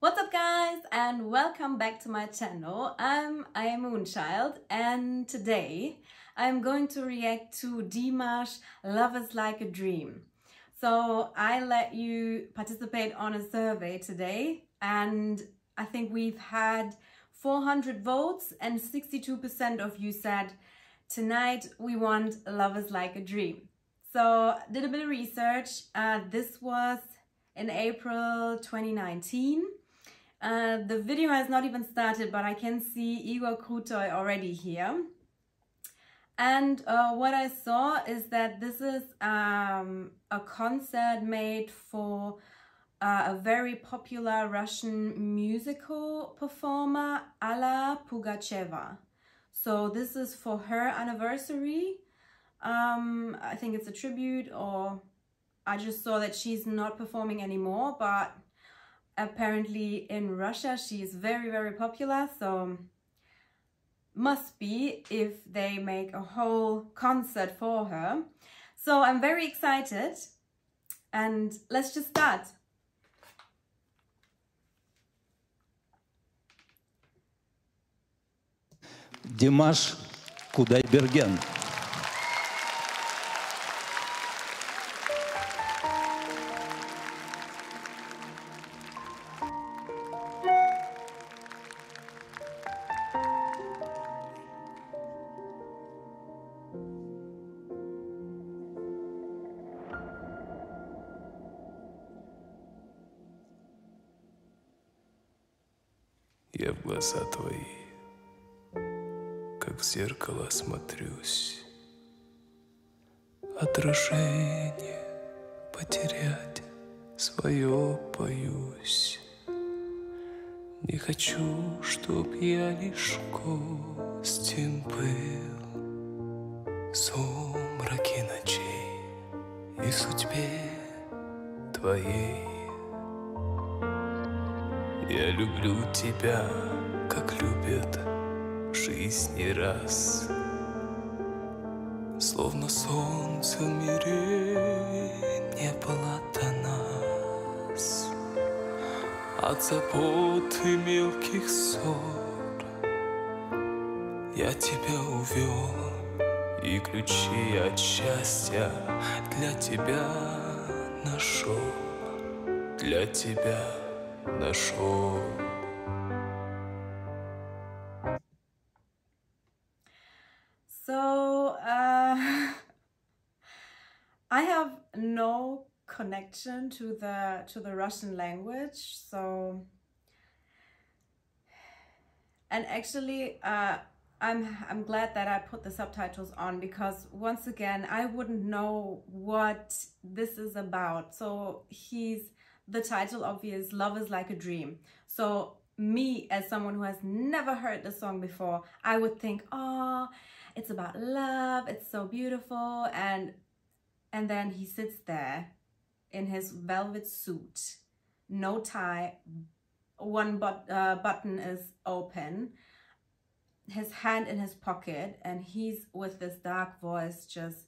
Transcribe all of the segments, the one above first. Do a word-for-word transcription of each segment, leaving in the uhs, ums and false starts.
What's up guys and welcome back to my channel. I'm Aymoonchild and today I'm going to react to Dimash Love Is Like a Dream. So I let you participate on a survey today and I think we've had four hundred votes and sixty-two percent of you said tonight we want Love Is Like a Dream. So did a bit of research. Uh, this was in April twenty nineteen. Uh, the video has not even started, but I can see Igor Krutoy already here. And uh, what I saw is that this is um, a concert made for Uh, a very popular Russian musical performer, Alla Pugacheva. So this is for her anniversary. Um, I think it's a tribute, or I just saw that she's not performing anymore, but apparently in Russia she is very, very popular. So must be if they make a whole concert for her. So I'm very excited and let's just start. Dimash Kudaibergen. Я в глаза твои. Как в зеркало смотрюсь, отражение потерять свое боюсь. Не хочу, чтоб я лишь гостем был в сумраке ночей и судьбе твоей. Я люблю тебя, как любят жизнь не раз, словно солнце в мире не было до нас. От забот и мелких ссор я тебя увел, и ключи от счастья для тебя нашел, для тебя нашел. So, uh, I have no connection to the to the Russian language, so, and actually uh, I'm, I'm glad that I put the subtitles on, because once again I wouldn't know what this is about. So he's, the title of his Love Is Like a Dream. So me, as someone who has never heard the song before, I would think, oh, it's about love, it's so beautiful, and and then he sits there in his velvet suit, no tie, one but, uh, button is open, his hand in his pocket, and he's with this dark voice just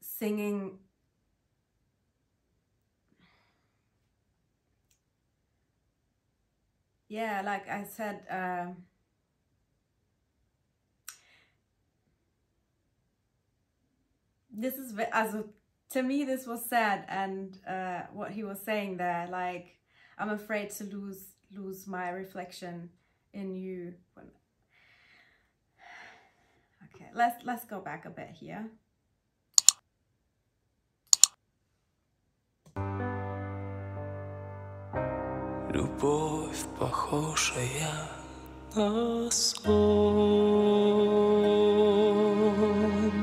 singing yeah like I said uh, this is, as a, to me this was sad, and uh, what he was saying there, like, I'm afraid to lose lose my reflection in you. Okay, let's let's go back a bit here. Любовь похожая на сон.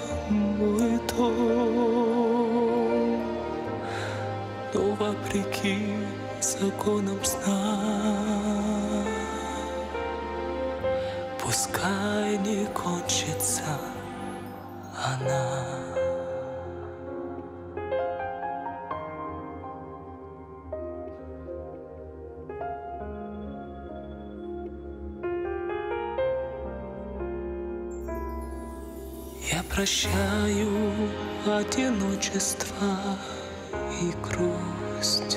вопреки законам сна. Пускай не кончится она. Я прощаю одиночество и грусть.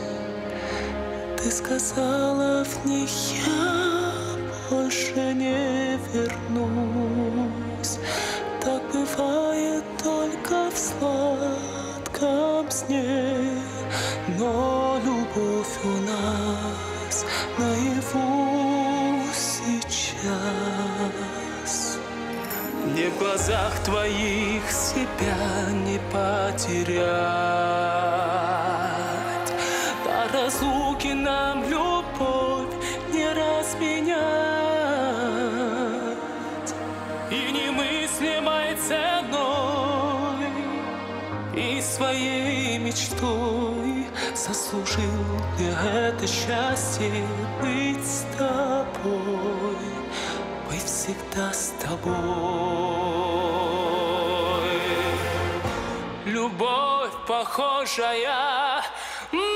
Ты сказала в них, я больше не вернусь. Так бывает только в сладком сне. Но любовь у нас наяву сейчас. Не в глазах твоих себя не потерять. До разлуки нам любовь не разменять. И немыслимой ценой, и своей мечтой заслужил я это счастье быть с тобой. Всегда с тобой. Любовь похожая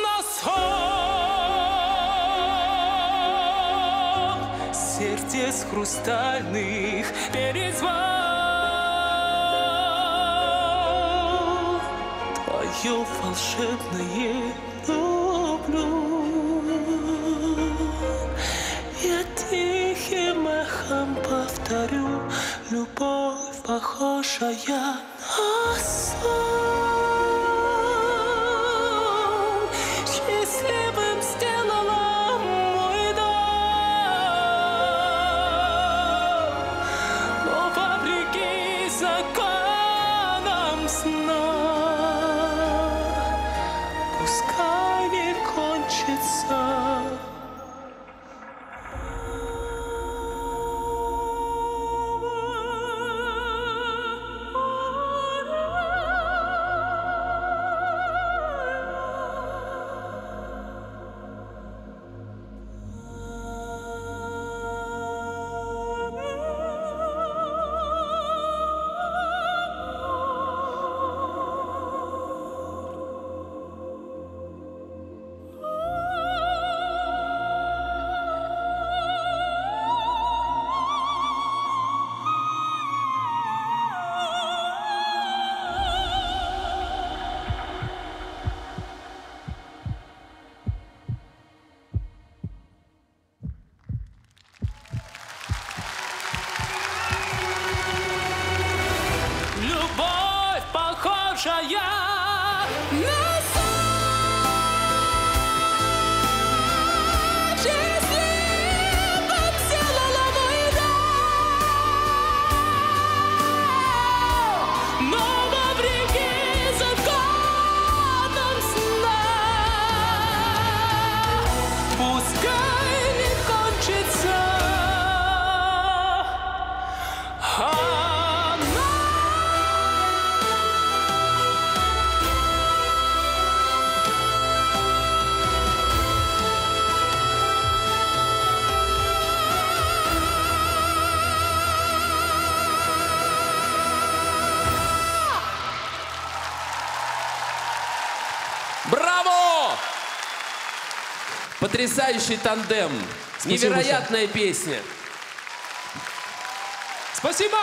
на сон, сердец хрустальных перезвон. Твое волшебное люблю. Повторю, любовь похожая на сон. Счастливым сделала мой дом, но вопреки законам сна, пускай не кончится. Потрясающий тандем. Спасибо, невероятная Саша. Песня. Спасибо!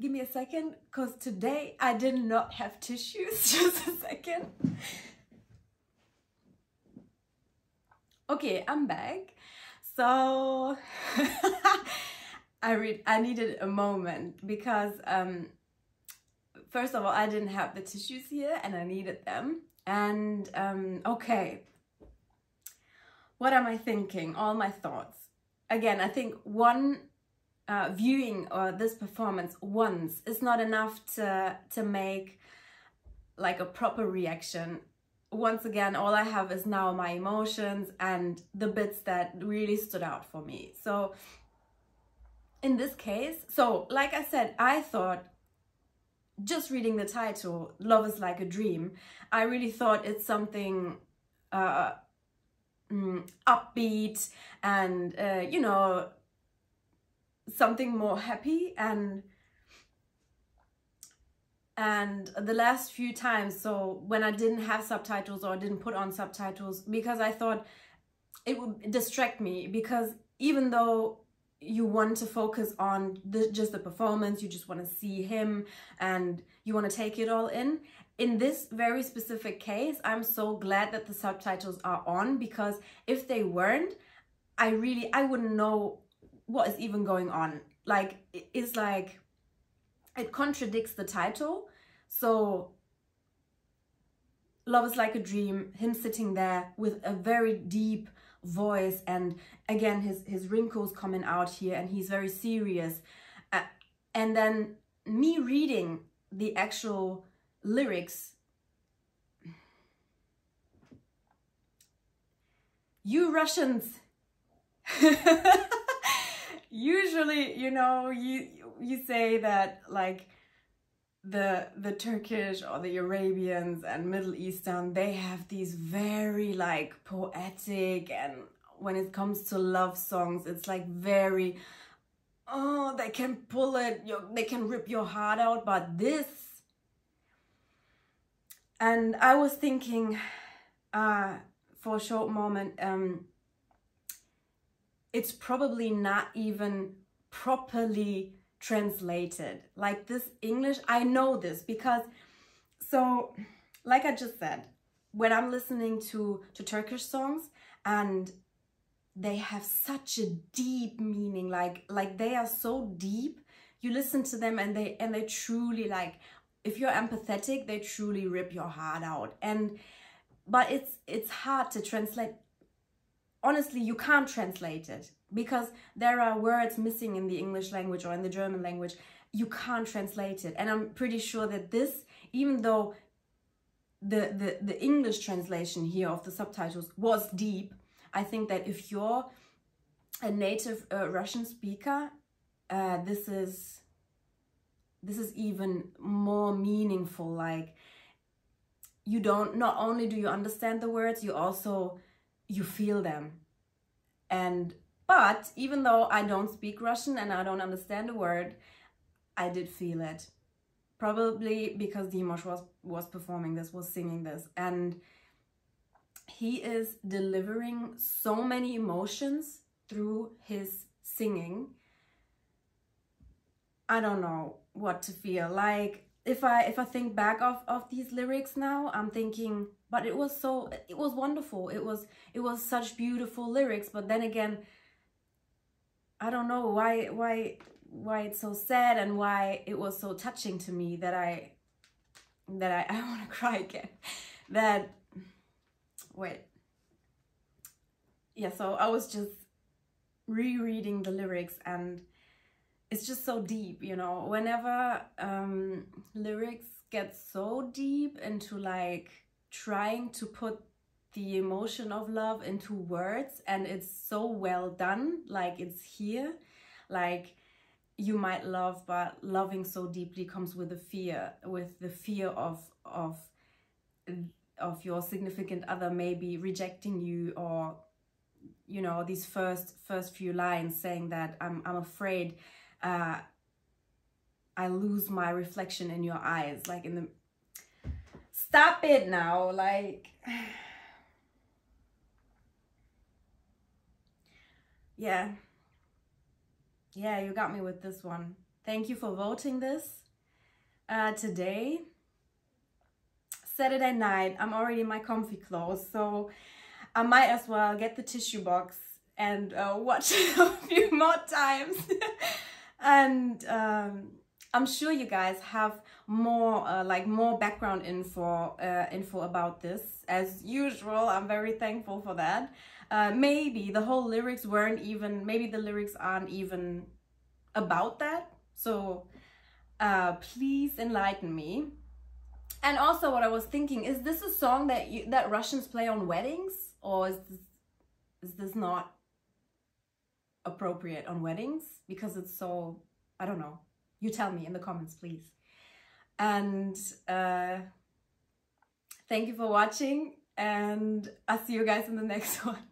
Give me a second, because today I did not have tissues. Just a second. Okay, I'm back. So... I read. I needed a moment because um, first of all, I didn't have the tissues here and I needed them. And um, okay, what am I thinking? All my thoughts. Again, I think one uh, viewing or this performance once is not enough to to make like a proper reaction. Once again, all I have is now my emotions and the bits that really stood out for me. So. in this case, so like I said, I thought, just reading the title, Love is Like a Dream, I really thought it's something uh, mm, upbeat and, uh, you know, something more happy. And and the last few times, so when I didn't have subtitles or didn't put on subtitles, because I thought it would distract me, because even though you want to focus on the, just the performance, you just want to see him and you want to take it all in. In this very specific case, I'm so glad that the subtitles are on, because if they weren't, I really, I wouldn't know what is even going on. Like, it's like, it contradicts the title. So, Love is Like a Dream, him sitting there with a very deep voice, and again his his wrinkles coming out here, and he's very serious, uh, and then me reading the actual lyrics. You Russians usually, you know, you you say that like the the Turkish or the Arabians and Middle Eastern, they have these very like poetic, and when it comes to love songs, it's like very, oh, they can pull it, you, they can rip your heart out. But this, and I was thinking uh for a short moment, um it's probably not even properly translated. Like this English, I know this because, so like I just said, when I'm listening to to Turkish songs, and they have such a deep meaning, like like they are so deep, you listen to them and they and they truly, like, if you're empathetic, they truly rip your heart out. And but it's it's hard to translate. Honestly, you can't translate it, because there are words missing in the English language or in the German language. You can't translate it. And I'm pretty sure that this, even though the, the, the English translation here of the subtitles was deep, I think that if you're a native uh, Russian speaker, uh, this is, this is even more meaningful. Like, you don't, not only do you understand the words, you also, you feel them. And but even though I don't speak Russian and I don't understand a word, I did feel it. Probably because Dimash was was performing this, was singing this, and he is delivering so many emotions through his singing. I don't know what to feel. Like, if I if I think back of of these lyrics now, I'm thinking, but it was so, it was wonderful. It was, it was such beautiful lyrics. But then again, I don't know why, why, why it's so sad, and why it was so touching to me that I, that I, I want to cry again. That, wait. Yeah, so I was just rereading the lyrics, and it's just so deep, you know. Whenever um, lyrics get so deep into like, trying to put the emotion of love into words, and it's so well done, like it's here, like you might love, but loving so deeply comes with the fear, with the fear of of of your significant other maybe rejecting you, or you know, these first first few lines saying that I'm I'm afraid uh, I lose my reflection in your eyes, like in the stop it now, like, yeah, yeah, you got me with this one. Thank you for voting this uh, today. Saturday night, I'm already in my comfy clothes, so I might as well get the tissue box and uh, watch it a few more times. And um, I'm sure you guys have more uh, like more background info uh, info about this. As usual, I'm very thankful for that. Uh, maybe the whole lyrics weren't even, maybe the lyrics aren't even about that. So uh, please enlighten me. And also, what I was thinking is, this a song that you, that Russians play on weddings, or is this, is this not? appropriate on weddings because it's so, I don't know. You tell me in the comments, please. And uh, thank you for watching, and I'll see you guys in the next one.